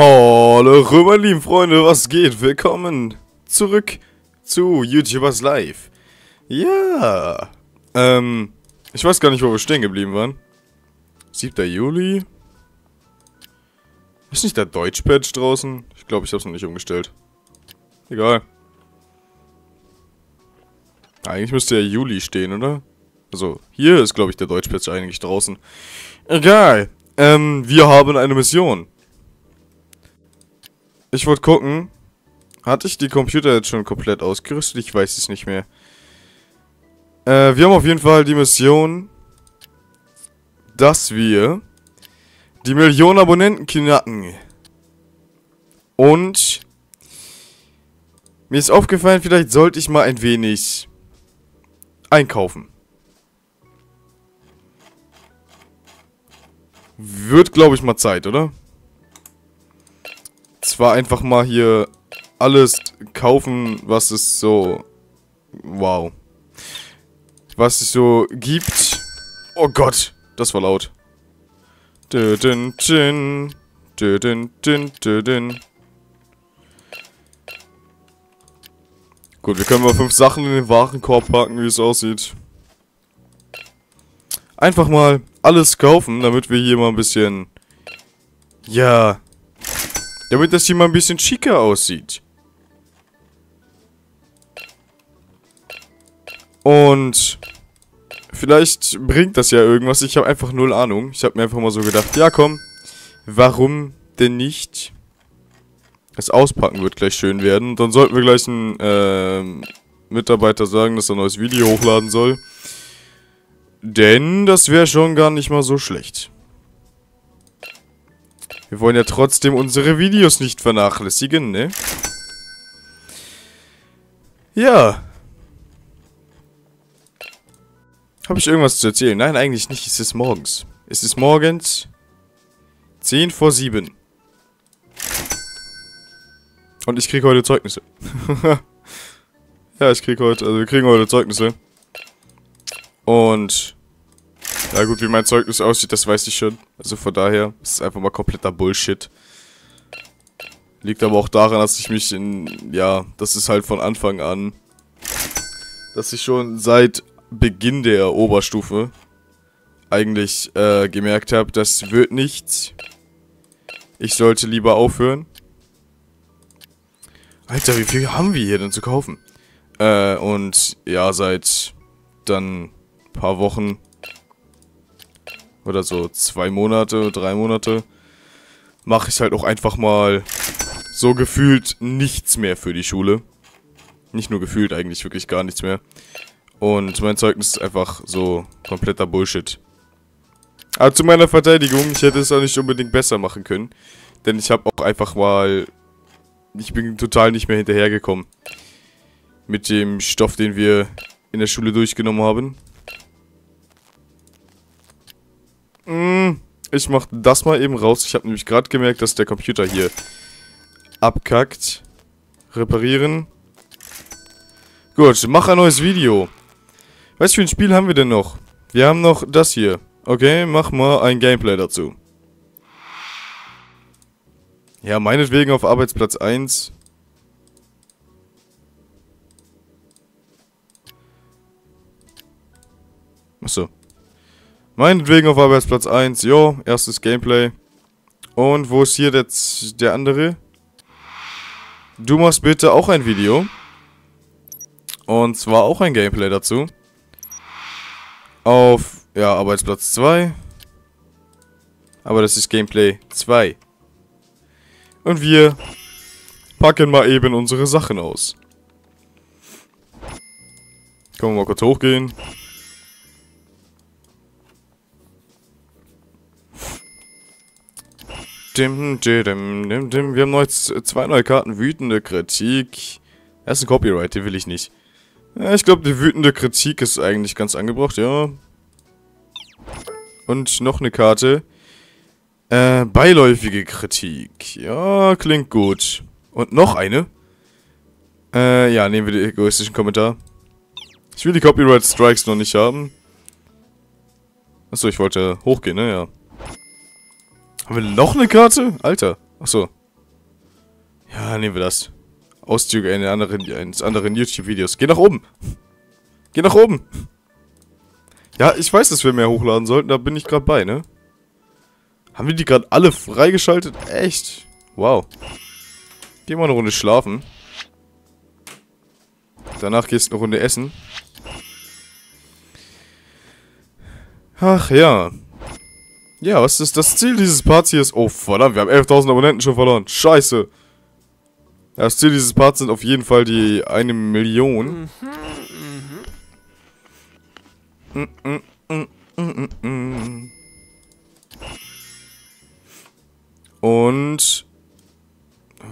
Hallo, meine lieben Freunde, was geht? Willkommen zurück zu YouTubers Live. Ja, ich weiß gar nicht, wo wir stehen geblieben waren. 7. Juli. Ist nicht der Deutsch-Patch draußen? Ich glaube, ich habe es noch nicht umgestellt. Egal. Eigentlich müsste ja Juli stehen, oder? Also, hier ist, glaube ich, der Deutsch-Patch eigentlich draußen. Egal. Wir haben eine Mission. Ich wollte gucken, hatte ich die Computer jetzt schon komplett ausgerüstet? Ich weiß es nicht mehr. Wir haben auf jeden Fall die Mission, dass wir die 1 Million Abonnenten knacken. Und mir ist aufgefallen, vielleicht sollte ich mal ein wenig einkaufen. Wird, glaube ich, mal Zeit, oder? Zwar einfach mal hier alles kaufen, was es so... Wow. Was es so gibt. Oh Gott, das war laut. Gut, wir können mal 5 Sachen in den Warenkorb packen, wie es aussieht. Einfach mal alles kaufen, damit wir hier mal ein bisschen... Ja... Damit das hier mal ein bisschen schicker aussieht. Und vielleicht bringt das ja irgendwas. Ich habe einfach null Ahnung. Ich habe mir einfach mal so gedacht, ja komm, warum denn nicht? Das Auspacken wird gleich schön werden. Dann sollten wir gleich einen Mitarbeiter sagen, dass er ein neues Video hochladen soll. Denn das wäre schon gar nicht mal so schlecht. Wir wollen ja trotzdem unsere Videos nicht vernachlässigen, ne? Ja. Habe ich irgendwas zu erzählen? Nein, eigentlich nicht. Es ist morgens. Es ist morgens 10 vor 7. Und ich kriege heute Zeugnisse. Ja, ich kriege heute... Also wir kriegen heute Zeugnisse. Und... Ja gut, wie mein Zeugnis aussieht, das weiß ich schon. Also von daher, es ist einfach mal kompletter Bullshit. Liegt aber auch daran, dass ich mich in... Ja, das ist halt von Anfang an. Dass ich schon seit Beginn der Oberstufe eigentlich gemerkt habe, das wird nichts. Ich sollte lieber aufhören. Alter, wie viel haben wir hier denn zu kaufen? Und ja, seit dann ein paar Wochen... Oder so 2 Monate, 3 Monate. Mache ich halt auch einfach mal so gefühlt nichts mehr für die Schule. Nicht nur gefühlt, eigentlich wirklich gar nichts mehr. Und mein Zeugnis ist einfach so kompletter Bullshit. Aber zu meiner Verteidigung, ich hätte es auch nicht unbedingt besser machen können. Denn ich habe auch einfach mal... Ich bin total nicht mehr hinterhergekommen. Mit dem Stoff, den wir in der Schule durchgenommen haben. Ich mach das mal eben raus. Ich habe nämlich gerade gemerkt, dass der Computer hier abkackt. Reparieren. Gut, mach ein neues Video. Was für ein Spiel haben wir denn noch? Wir haben noch das hier. Okay, mach mal ein Gameplay dazu. Ja, meinetwegen auf Arbeitsplatz 1. Achso. Meinetwegen auf Arbeitsplatz 1, jo, erstes Gameplay. Und wo ist hier der andere? Du machst bitte auch ein Video. Und zwar auch ein Gameplay dazu. Auf, ja, Arbeitsplatz 2. Aber das ist Gameplay 2. Und wir packen mal eben unsere Sachen aus. Können wir mal kurz hochgehen. Wir haben neu 2 neue Karten. Wütende Kritik. Das ist ein Copyright, den will ich nicht. Ja, ich glaube, die wütende Kritik ist eigentlich ganz angebracht, ja. Und noch eine Karte. Beiläufige Kritik. Ja, klingt gut. Und noch eine. Ja, nehmen wir den egoistischen Kommentar. Ich will die Copyright Strikes noch nicht haben. Achso, ich wollte hochgehen, ne? Ja. Haben wir noch eine Karte? Alter. Achso. Ja, nehmen wir das. Auszüge eines anderen YouTube-Videos. Geh nach oben. Geh nach oben. Ja, ich weiß, dass wir mehr hochladen sollten. Da bin ich gerade bei, ne? Haben wir die gerade alle freigeschaltet? Echt? Wow. Geh mal eine Runde schlafen. Danach gehst du eine Runde essen. Ach ja. Ja, was ist das Ziel dieses Parts hier? Oh verdammt, wir haben 11.000 Abonnenten schon verloren. Scheiße. Ja, das Ziel dieses Parts sind auf jeden Fall die 1 Million. Und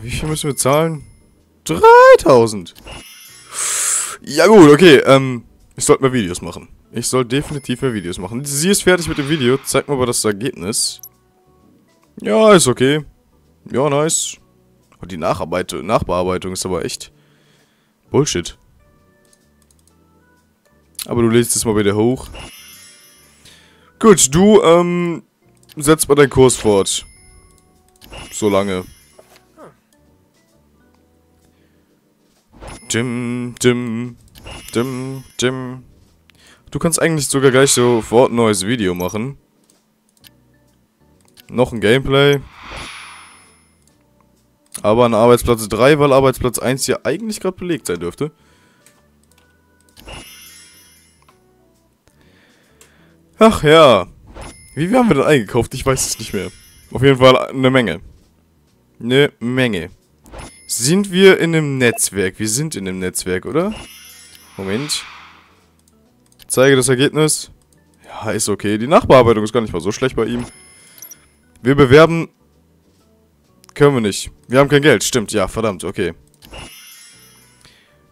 wie viel müssen wir zahlen? 3.000. Ja gut, okay. Ich sollte mal Videos machen. Ich soll definitiv mehr Videos machen. Sie ist fertig mit dem Video. Zeig mir aber das Ergebnis. Ja, ist okay. Ja, nice. Und die Nachbearbeitung ist aber echt Bullshit. Aber du lädst es mal wieder hoch. Gut, du, setzt mal deinen Kurs fort. Solange. Dim, dim, dim, dim. Du kannst eigentlich sogar gleich sofort ein neues Video machen. Noch ein Gameplay. Aber an Arbeitsplatz 3, weil Arbeitsplatz 1 hier eigentlich gerade belegt sein dürfte. Ach ja. Wie viel haben wir denn eingekauft? Ich weiß es nicht mehr. Auf jeden Fall eine Menge. Eine Menge. Sind wir in einem Netzwerk? Wir sind in einem Netzwerk, oder? Moment. Zeige das Ergebnis. Ja, ist okay. Die Nachbearbeitung ist gar nicht mal so schlecht bei ihm. Wir bewerben. Können wir nicht. Wir haben kein Geld. Stimmt. Ja, verdammt. Okay.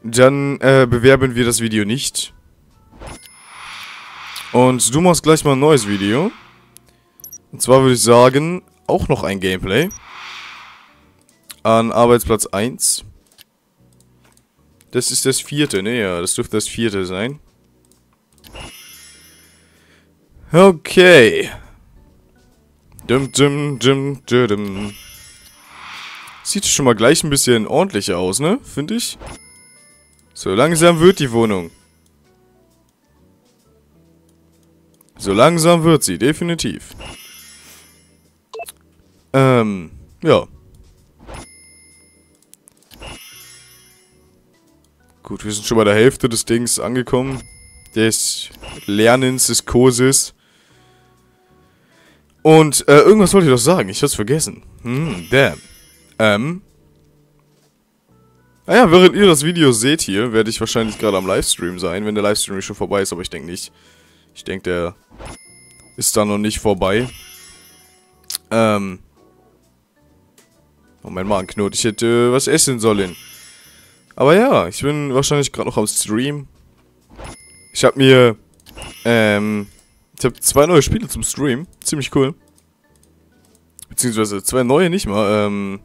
Dann bewerben wir das Video nicht. Und du machst gleich mal ein neues Video. Und zwar würde ich sagen, auch noch ein Gameplay. An Arbeitsplatz 1. Das ist das 4. Ne, ja, das dürfte das 4. sein. Okay. Dum, dum, dum, dum, dum. Sieht schon mal gleich ein bisschen ordentlicher aus, ne? Finde ich. So langsam wird die Wohnung. So langsam wird sie, definitiv. Ja. Gut, wir sind schon bei der Hälfte des Dings angekommen. Des Lernens, des Kurses. Und irgendwas wollte ich doch sagen. Ich hab's vergessen. Damn. Naja, während ihr das Video seht hier, werde ich wahrscheinlich gerade am Livestream sein, wenn der Livestream schon vorbei ist, aber ich denke nicht. Ich denke, der ist da noch nicht vorbei. Oh, mein Magen knurrt. Ich hätte was essen sollen. Aber ja, ich bin wahrscheinlich gerade noch am Stream. Ich habe mir, ich habe 2 neue Spiele zum Stream. Ziemlich cool. Beziehungsweise 2 neue nicht mal.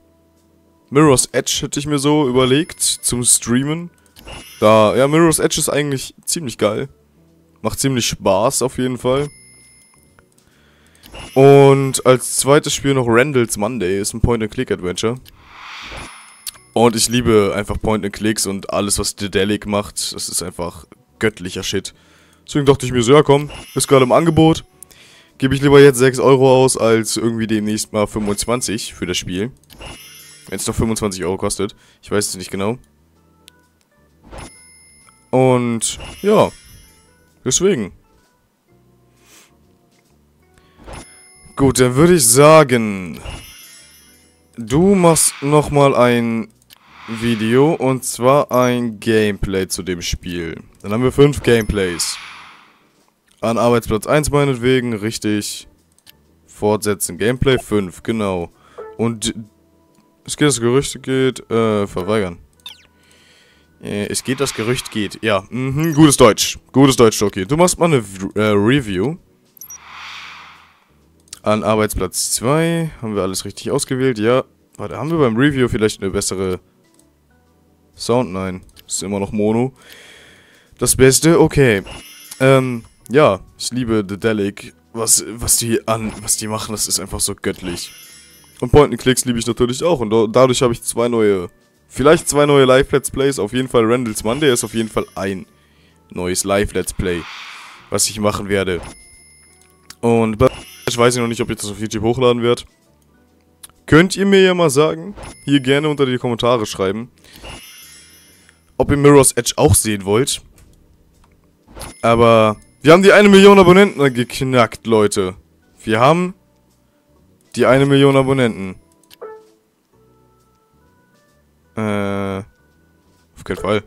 Mirror's Edge hätte ich mir so überlegt zum Streamen. Da, ja, Mirror's Edge ist eigentlich ziemlich geil. Macht ziemlich Spaß auf jeden Fall. Und als zweites Spiel noch Randall's Monday. Ist ein Point-and-Click-Adventure. Und ich liebe einfach Point-and-Clicks und alles, was Daedalic macht. Das ist einfach göttlicher Shit. Deswegen dachte ich mir so, ja komm, ist gerade im Angebot. Gebe ich lieber jetzt 6 Euro aus, als irgendwie demnächst mal 25 für das Spiel. Wenn es noch 25 Euro kostet. Ich weiß es nicht genau. Und ja. Deswegen. Gut, dann würde ich sagen, du machst nochmal ein Video und zwar ein Gameplay zu dem Spiel. Dann haben wir 5 Gameplays. An Arbeitsplatz 1 meinetwegen, richtig. Fortsetzen, Gameplay 5, genau. Und verweigern. Es geht, das Gerücht geht. Ja, gutes Deutsch. Gutes Deutsch, okay. Du machst mal eine Review. An Arbeitsplatz 2. Haben wir alles richtig ausgewählt? Ja. Warte, haben wir beim Review vielleicht eine bessere Sound? Nein. Ist immer noch Mono. Das Beste? Okay. Ja. Ich liebe Daedalic. Was die machen, das ist einfach so göttlich. Und Point-and-Clicks liebe ich natürlich auch. Und dadurch habe ich vielleicht zwei neue Live-Let's Plays. Auf jeden Fall Randall's Monday ist auf jeden Fall ein neues Live-Let's Play, was ich machen werde. Und ich weiß noch nicht, ob ich das auf YouTube hochladen werde. Könnt ihr mir ja mal sagen, hier gerne unter die Kommentare schreiben, ob ihr Mirror's Edge auch sehen wollt. Aber wir haben die 1 Million Abonnenten geknackt, Leute. Wir haben die 1 Million Abonnenten. Auf keinen Fall.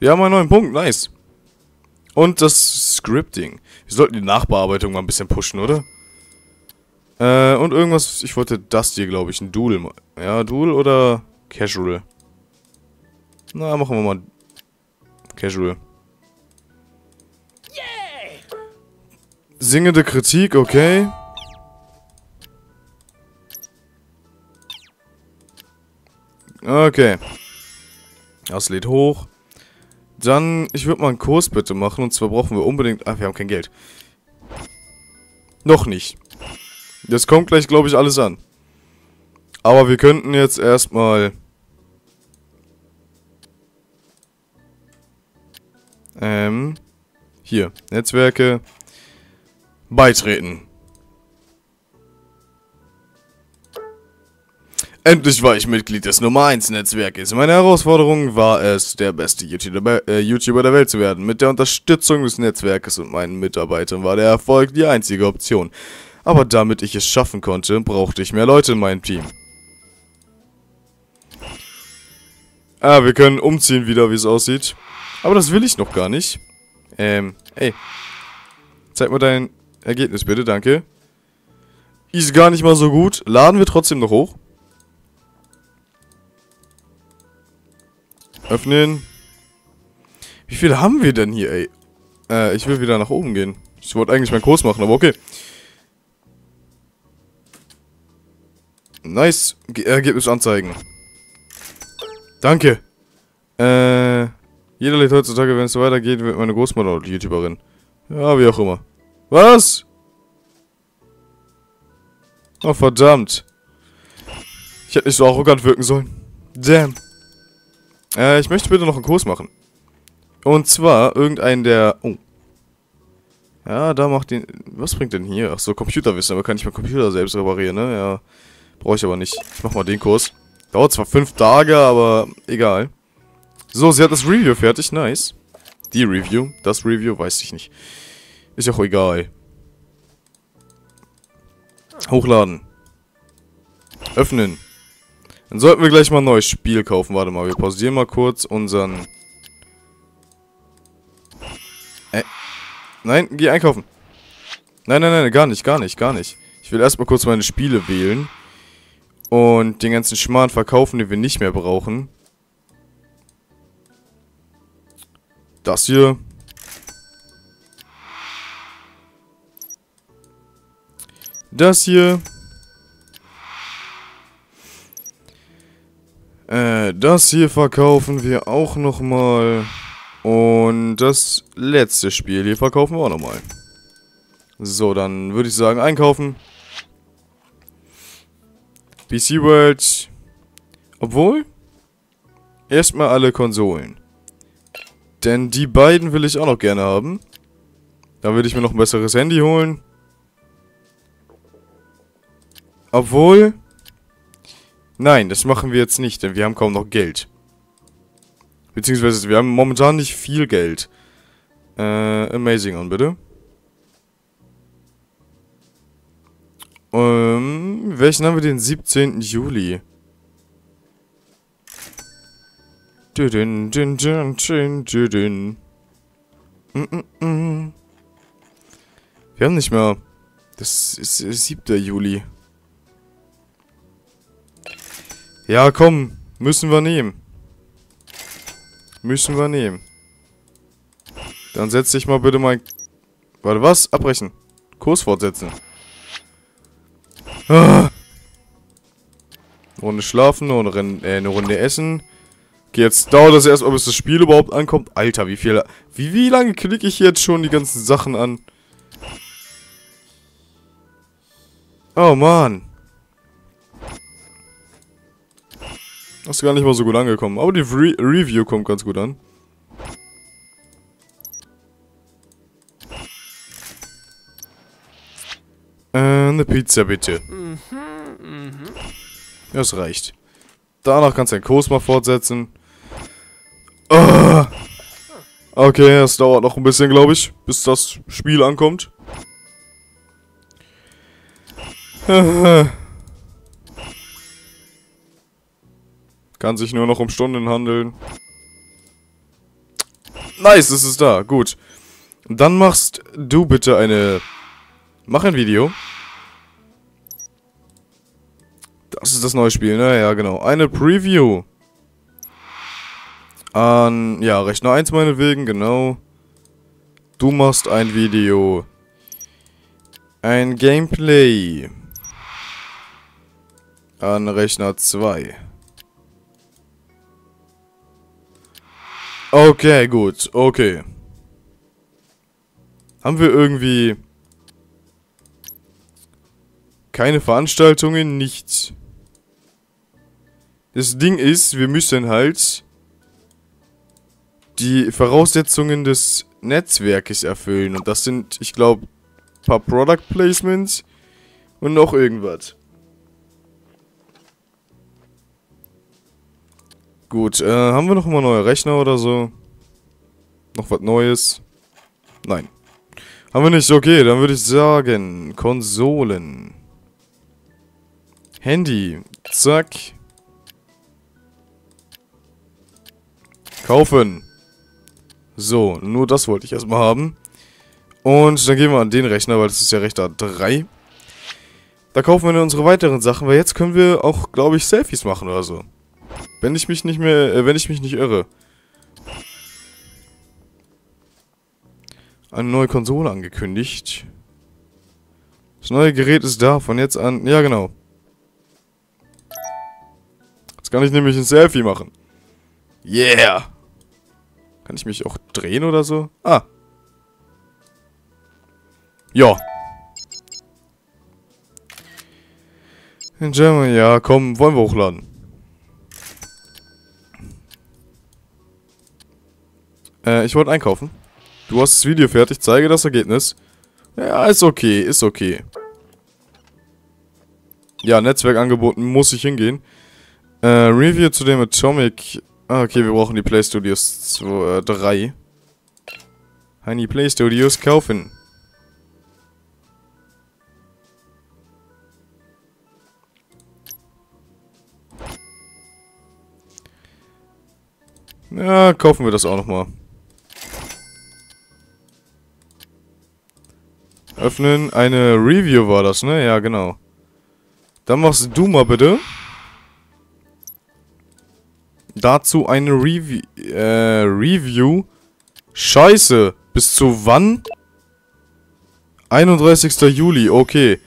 Wir haben einen neuen Punkt, nice. Und das Scripting. Wir sollten die Nachbearbeitung mal ein bisschen pushen, oder? Und irgendwas, ich wollte das hier, glaube ich, ein Doodle. Ja, Doodle oder Casual? Na, machen wir mal Casual. Singende Kritik, okay. Okay. Das lädt hoch. Dann, ich würde mal einen Kurs bitte machen. Und zwar brauchen wir unbedingt... Ah, wir haben kein Geld. Noch nicht. Das kommt gleich, glaube ich, alles an. Aber wir könnten jetzt erstmal... Hier. Netzwerke. Beitreten. Endlich war ich Mitglied des Nummer 1 Netzwerkes. Meine Herausforderung war es, der beste YouTuber der Welt zu werden. Mit der Unterstützung des Netzwerkes und meinen Mitarbeitern war der Erfolg die einzige Option. Aber damit ich es schaffen konnte, brauchte ich mehr Leute in meinem Team. Ah, wir können umziehen wieder, wie es aussieht. Aber das will ich noch gar nicht. Ey. Zeig mal dein Ergebnis bitte, danke. Ist gar nicht mal so gut. Laden wir trotzdem noch hoch. Öffnen. Wie viel haben wir denn hier, ey? Ich will wieder nach oben gehen. Ich wollte eigentlich meinen Kurs machen, aber okay. Nice. Ergebnis anzeigen. Danke. Jeder lädt heutzutage, wenn es so weitergeht, wird meine Großmutter oder YouTuberin. Ja, wie auch immer. Was? Oh, verdammt. Ich hätte nicht so arrogant wirken sollen. Damn. Ich möchte bitte noch einen Kurs machen. Und zwar irgendeinen der... Oh. Ja, da macht den... Was bringt denn hier? Achso, Computerwissen. Aber kann ich meinen Computer selbst reparieren, ne? Ja. Brauche ich aber nicht. Ich mach mal den Kurs. Dauert zwar 5 Tage, aber egal. So, sie hat das Review fertig. Nice. Die Review. Das Review, weiß ich nicht. Ist ja auch egal. Hochladen. Öffnen. Dann sollten wir gleich mal ein neues Spiel kaufen. Warte mal, wir pausieren mal kurz unseren... Nein, geh einkaufen. Nein, gar nicht. Ich will erstmal kurz meine Spiele wählen. Und den ganzen Schmarrn verkaufen, den wir nicht mehr brauchen. Das hier. Das hier. Das hier verkaufen wir auch nochmal. Und das letzte Spiel hier verkaufen wir auch nochmal. So, dann würde ich sagen, einkaufen. PC World. Obwohl, erstmal alle Konsolen. Denn die beiden will ich auch noch gerne haben. Dann würde ich mir noch ein besseres Handy holen. Obwohl... Nein, das machen wir jetzt nicht, denn wir haben kaum noch Geld. Beziehungsweise, wir haben momentan nicht viel Geld. Amazing on, bitte. Welchen haben wir den 17. Juli? Wir haben nicht mehr... Das ist 7. Juli. Ja, komm. Müssen wir nehmen. Müssen wir nehmen. Dann setze ich mal bitte mein... Warte, was? Abbrechen. Kurs fortsetzen. Ah. Runde schlafen, eine Runde essen. Okay, jetzt dauert das erstmal, bis das Spiel überhaupt ankommt. Alter, wie viel... Wie lange klicke ich jetzt schon die ganzen Sachen an? Oh Mann. Das ist gar nicht mal so gut angekommen. Aber die Review kommt ganz gut an. Eine Pizza bitte. Das reicht. Danach kannst du deinen Kurs mal fortsetzen. Okay, das dauert noch ein bisschen, glaube ich, bis das Spiel ankommt. Kann sich nur noch um Stunden handeln. Nice, es ist da. Gut. Dann machst du bitte eine... Mach ein Video. Das ist das neue Spiel, ne? Ja, genau. Eine Preview. An, ja, Rechner 1 meinetwegen, genau. Du machst ein Video. Ein Gameplay. An Rechner 2. Okay, gut, okay. Haben wir irgendwie... keine Veranstaltungen, nichts. Das Ding ist, wir müssen halt... die Voraussetzungen des Netzwerkes erfüllen. Und das sind, ich glaube, ein paar Product Placements und noch irgendwas. Gut, haben wir noch mal neue Rechner oder so? Noch was Neues? Nein. Haben wir nicht? Okay, dann würde ich sagen, Konsolen. Handy. Zack. Kaufen. So, nur das wollte ich erstmal haben. Und dann gehen wir an den Rechner, weil das ist ja Rechner 3. Da kaufen wir dann unsere weiteren Sachen, weil jetzt können wir auch, glaube ich, Selfies machen oder so. Wenn ich mich nicht mehr, wenn ich mich nicht irre. Eine neue Konsole angekündigt. Das neue Gerät ist da, von jetzt an... Ja, genau. Jetzt kann ich nämlich ein Selfie machen. Yeah! Kann ich mich auch drehen oder so? Ah. Ja. In German, ja, komm, wollen wir hochladen. Ich wollte einkaufen. Du hast das Video fertig, zeige das Ergebnis. Ja, ist okay, ist okay. Ja, Netzwerkangeboten muss ich hingehen. Review zu dem Atomic... Ah, okay, wir brauchen die Play Studios 3. Honey Play Studios kaufen. Ja, kaufen wir das auch nochmal. Öffnen. Eine Review war das, ne? Ja, genau. Dann machst du mal bitte... dazu eine Review. Scheiße. Bis zu wann? 31. Juli. Okay.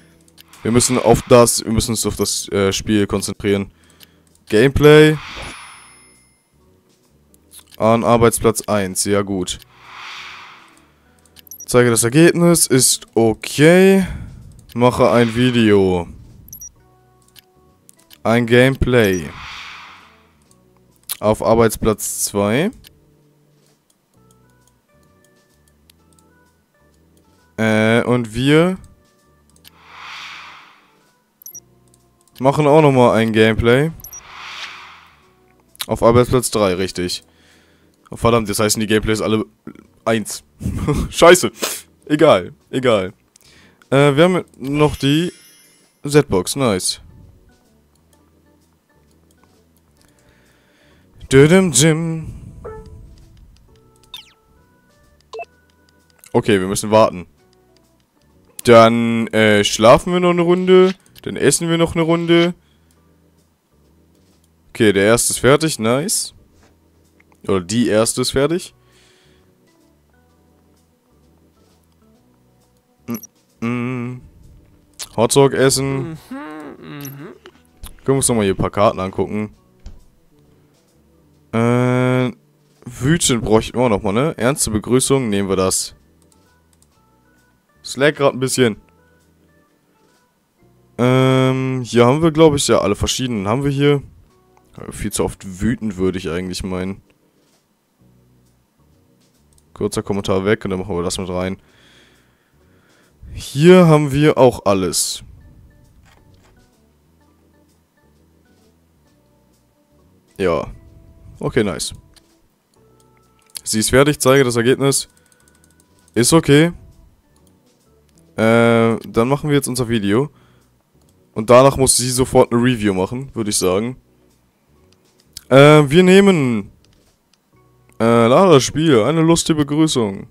Wir müssen auf das, wir müssen uns auf das Spiel konzentrieren. Gameplay. An Arbeitsplatz 1. Ja, gut. Zeige das Ergebnis. Ist okay. Mache ein Video. Ein Gameplay. Auf Arbeitsplatz 2. Und wir... machen auch nochmal ein Gameplay. Auf Arbeitsplatz 3, richtig. Oh, verdammt, das heißen die Gameplays alle 1. Scheiße. Egal, egal. Wir haben noch die... Z-Box, nice. Okay, wir müssen warten. Dann schlafen wir noch eine Runde. Dann essen wir noch eine Runde. Okay, der erste ist fertig. Nice. Oder die erste ist fertig. Hotdog essen. Können wir uns nochmal hier ein paar Karten angucken. Wütend bräuchten wir auch nochmal, ne? Ernste Begrüßung, nehmen wir das. Slack gerade ein bisschen. Hier haben wir, glaube ich, ja alle verschiedenen. Haben wir hier... Viel zu oft wütend, würde ich eigentlich meinen. Kurzer Kommentar weg und dann machen wir das mit rein. Hier haben wir auch alles. Ja. Okay, nice. Sie ist fertig, zeige das Ergebnis. Ist okay. Dann machen wir jetzt unser Video. Und danach muss sie sofort eine Review machen, würde ich sagen. Wir nehmen... lade das Spiel, eine lustige Begrüßung.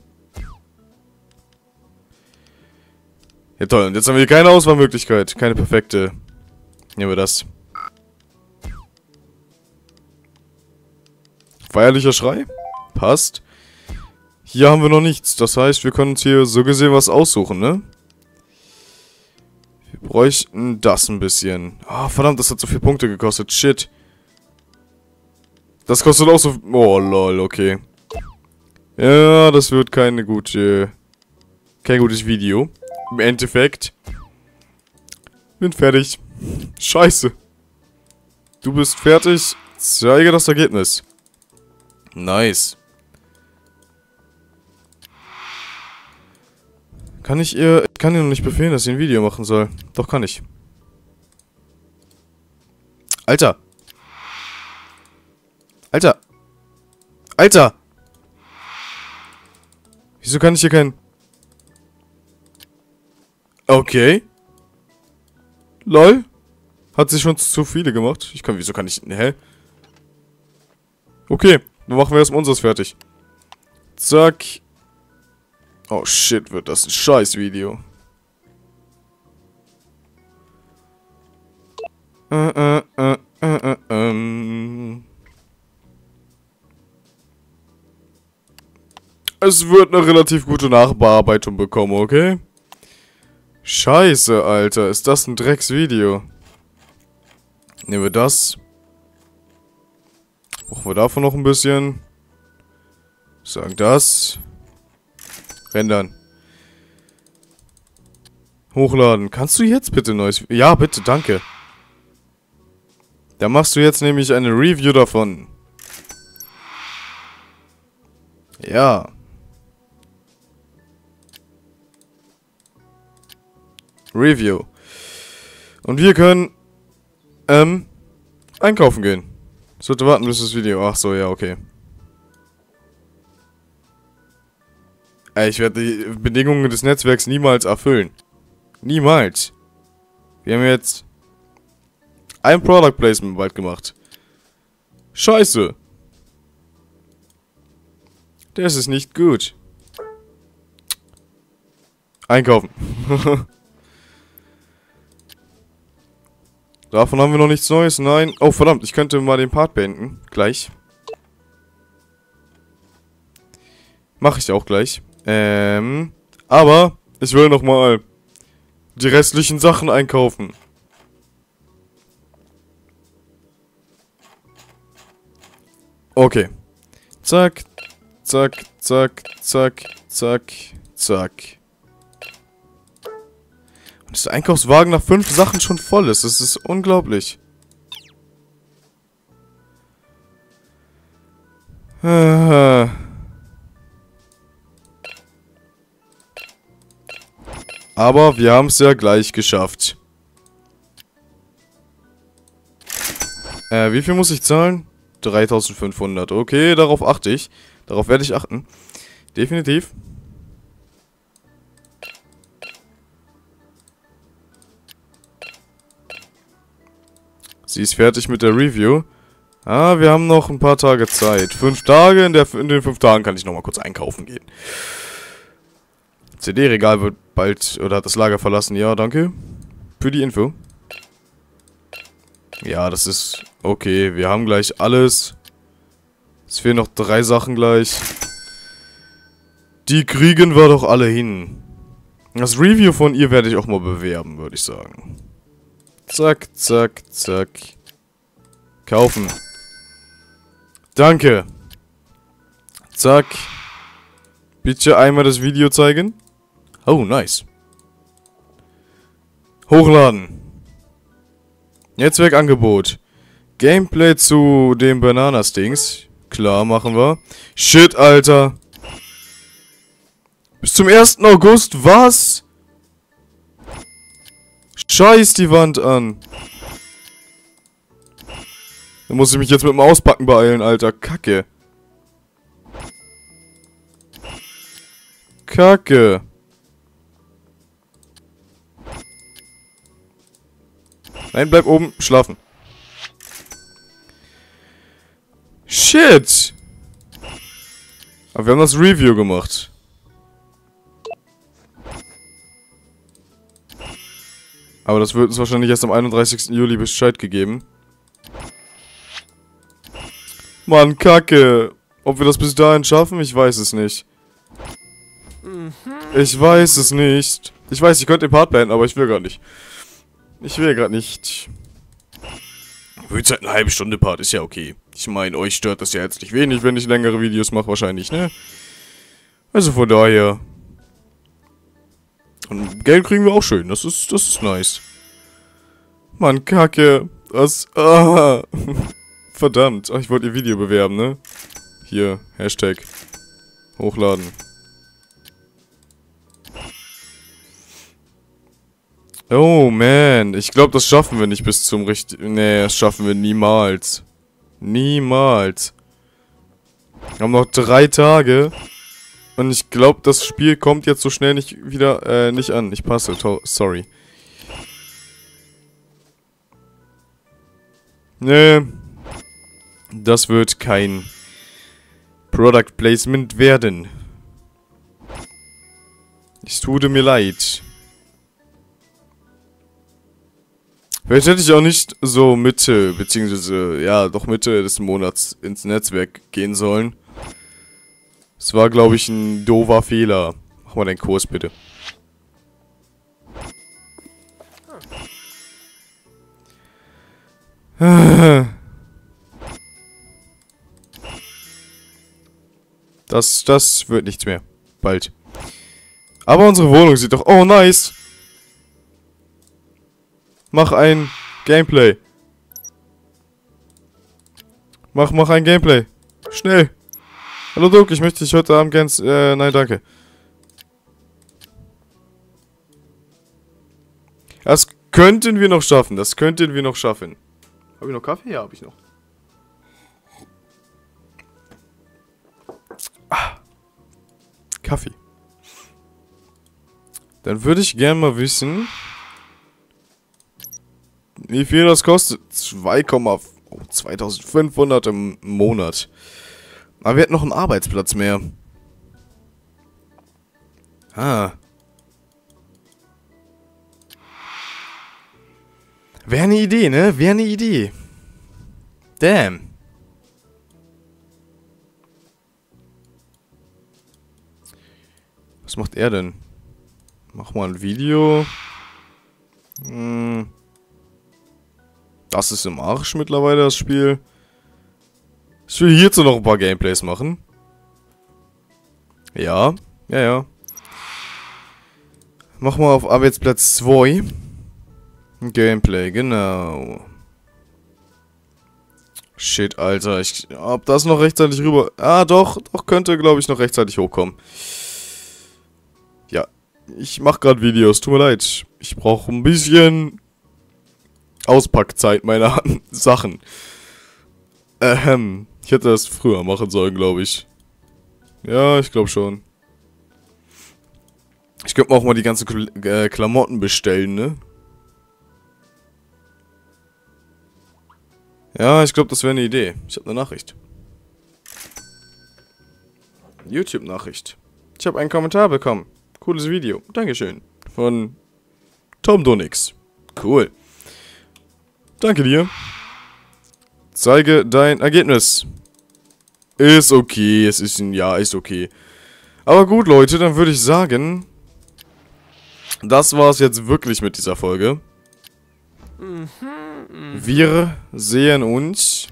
Ja toll, und jetzt haben wir keine Auswahlmöglichkeit, keine perfekte. Nehmen wir das. Feierlicher Schrei? Passt. Hier haben wir noch nichts, das heißt, wir können uns hier so gesehen was aussuchen, ne? Wir bräuchten das ein bisschen. Ah, verdammt, das hat so viele Punkte gekostet, shit. Das kostet auch so... Oh, lol, okay. Ja, das wird keine gute... Kein gutes Video. Im Endeffekt. Bin fertig. Scheiße. Du bist fertig. Zeige das Ergebnis. Nice. Kann ich ihr... Ich kann ihr noch nicht befehlen, dass sie ein Video machen soll. Doch, kann ich. Alter. Alter! Alter! Wieso kann ich hier keinen... Okay. LOL. Hat sich schon zu viele gemacht. Ich kann... Wieso kann ich... Hä? Okay. Dann machen wir erstmal unseres fertig. Zack. Oh shit, wird das ein scheiß Video. Es wird eine relativ gute Nachbearbeitung bekommen, okay? Scheiße, Alter. Ist das ein Drecksvideo? Nehmen wir das. Brauchen wir davon noch ein bisschen. Sagen das. Rendern. Hochladen. Kannst du jetzt bitte neues... Ja, bitte, danke. Da machst du jetzt nämlich eine Review davon. Ja. Review. Und wir können einkaufen gehen. Ich sollte warten bis das Video. Ach so, ja, okay. Ich werde die Bedingungen des Netzwerks niemals erfüllen. Niemals. Wir haben jetzt ein Product Placement bald gemacht. Scheiße. Das ist nicht gut. Einkaufen. Davon haben wir noch nichts Neues, nein. Oh, verdammt, ich könnte mal den Part beenden. Gleich. Mache ich auch gleich. Aber ich will nochmal die restlichen Sachen einkaufen. Okay. Zack. Zack, zack, zack, zack, zack. Und dass der Einkaufswagen nach 5 Sachen schon voll ist. Das ist unglaublich. Aber wir haben es ja gleich geschafft. Wie viel muss ich zahlen? 3500. Okay, darauf achte ich. Darauf werde ich achten. Definitiv. Sie ist fertig mit der Review. Ah, wir haben noch ein paar Tage Zeit. 5 Tage. In den 5 Tagen kann ich nochmal kurz einkaufen gehen. CD-Regal wird bald... Oder hat das Lager verlassen. Ja, danke. Für die Info. Ja, das ist... Okay, wir haben gleich alles... Es fehlen noch 3 Sachen gleich. Die kriegen wir doch alle hin. Das Review von ihr werde ich auch mal bewerben, würde ich sagen. Zack, zack, zack. Kaufen. Danke. Zack. Bitte einmal das Video zeigen. Oh, nice. Hochladen. Netzwerkangebot. Gameplay zu dem Bananas-Dings. Klar, machen wir. Shit, Alter. Bis zum 1. August, was? Scheiß die Wand an. Da muss ich mich jetzt mit dem Auspacken beeilen, Alter. Kacke. Kacke. Nein, bleib oben. Schlafen. Shit. Aber wir haben das Review gemacht. Aber das wird uns wahrscheinlich erst am 31. Juli Bescheid gegeben. Mann, Kacke. Ob wir das bis dahin schaffen? Ich weiß es nicht. Ich weiß es nicht. Ich weiß, ich könnte den Part beenden, aber ich will gerade nicht. Ich will gerade nicht. Wird halt eine halbe Stunde Part, ist ja okay. Ich meine, euch stört das ja jetzt nicht wenig, wenn ich längere Videos mache, wahrscheinlich, ne? Also von daher... Und Geld kriegen wir auch schön, das ist nice. Mann, Kacke. Das... Ah. Verdammt. Ach, ich wollte ihr Video bewerben, ne? Hier, Hashtag. Hochladen. Oh, man. Ich glaube, das schaffen wir nicht bis zum richtigen... Nee, das schaffen wir niemals. Niemals. Wir haben noch 3 Tage... Und ich glaube, das Spiel kommt jetzt so schnell nicht wieder, nicht an. Ich passe, sorry. Nee. Das wird kein Product Placement werden. Es tut mir leid. Vielleicht hätte ich auch nicht so Mitte, beziehungsweise, ja, doch Mitte des Monats ins Netzwerk gehen sollen. Das war, glaube ich, ein doofer Fehler. Mach mal deinen Kurs, bitte. Das wird nichts mehr. Bald. Aber unsere Wohnung sieht doch... Oh, nice! Mach ein Gameplay. Mach ein Gameplay. Schnell! Hallo Duke, ich möchte dich heute Abend gern... nein, danke. Das könnten wir noch schaffen, das könnten wir noch schaffen. Habe ich noch Kaffee? Ja, habe ich noch. Ah. Kaffee. Dann würde ich gern mal wissen... Wie viel das kostet? 2.500 im Monat. Aber wir hätten noch einen Arbeitsplatz mehr. Ah. Wäre eine Idee, ne? Wäre eine Idee. Damn. Was macht er denn? Mach mal ein Video. Hm. Das ist im Arsch mittlerweile, das Spiel. Ich will hierzu noch ein paar Gameplays machen. Ja, ja, ja. Mach mal auf Arbeitsplatz 2. Gameplay, genau. Shit, Alter. Ob das noch rechtzeitig rüber... Ah, doch könnte, glaube ich, noch rechtzeitig hochkommen. Ja, ich mache gerade Videos, tut mir leid. Ich brauche ein bisschen... Auspackzeit meiner Sachen. Ich hätte das früher machen sollen, glaube ich. Ja, ich glaube schon. Ich könnte mir auch mal die ganzen Klamotten bestellen, ne? Ja, ich glaube, das wäre eine Idee. Ich habe eine Nachricht. YouTube-Nachricht. Ich habe einen Kommentar bekommen. Cooles Video. Dankeschön. Von Tom Donix. Cool. Danke dir. Zeige dein Ergebnis. Ist okay, es ist ein Ja, ist okay. Aber gut, Leute, dann würde ich sagen, das war's jetzt wirklich mit dieser Folge. Wir sehen uns,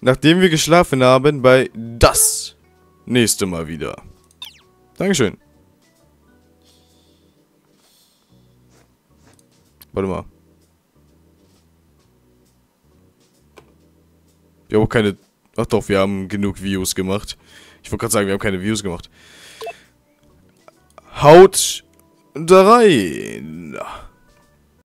nachdem wir geschlafen haben, bei das nächste Mal wieder. Dankeschön. Warte mal. Wir haben auch keine... Ach doch, wir haben genug Views gemacht. Ich wollte gerade sagen, wir haben keine Views gemacht. Haut da rein!